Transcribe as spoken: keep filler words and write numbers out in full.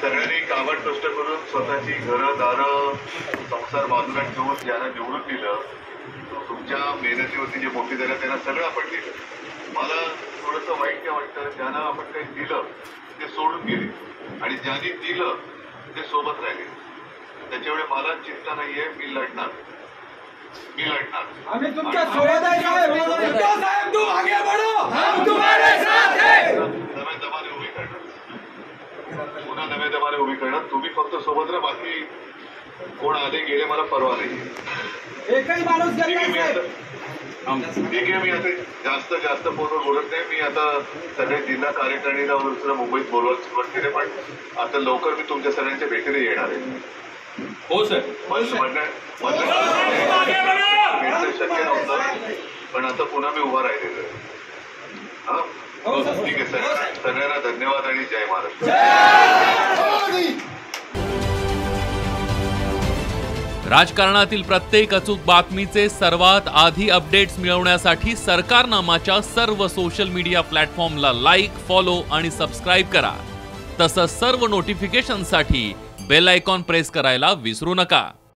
सगळ्यांनी कामात कष्ट करून स्वतःची घरं दारं संसार बाजूला ठेवून ज्याला निवडून दिलं तुमच्या मेहनतीवरती जे मोठी झालं त्यांना सगळं आपण दिलं. मला थोडंसं वाईट काय वाटतं ज्यांना आपण काही दिलं ते सोडून गेले आणि ज्यांनी दिलं ते सोबत राहिले त्याच्यामुळे मला चिंता नाहीये. मी लढणार मी लढणार आम्ही तुमच्या सोबत आहे. तू आगे बढो हम तुम्हारे साथ है. नव्या दबाने उभी करणार पुन्हा नव्या दबाने उभी करणार. तुम्ही फक्त सोबत राहा बाकी कोण आले गेले मला परवा नाही. एकही माणूस ठीक आहे. मी आता जास्त जास्त फोनवर बोलत नाही. मी आता सगळ्या जिल्हा कार्यकारिणीला दुसऱ्या मुंबईत बोलवायला सुरुवात केली पण आता लवकर मी तुमच्या सगळ्यांच्या भेटीला येणार आहे. हो सर म्हणणं शक्य नव्हतं पण आता पुन्हा मी उभा राहिलेलो आहे. हा ठीक आहे सर. सगळ्यांना धन्यवाद आणि जय महाराष्ट्र. राजकारणातील प्रत्येक अचूक बातमीचे सर्वात आधी अपडेट्स मिळवण्यासाठी सरकारनामाच्या सर्व सोशल मीडिया प्लॅटफॉर्मला लाईक फॉलो आणि सबस्क्राईब करा. तसंच सर्व नोटिफिकेशनसाठी बेल आयकॉन प्रेस करायला विसरू नका.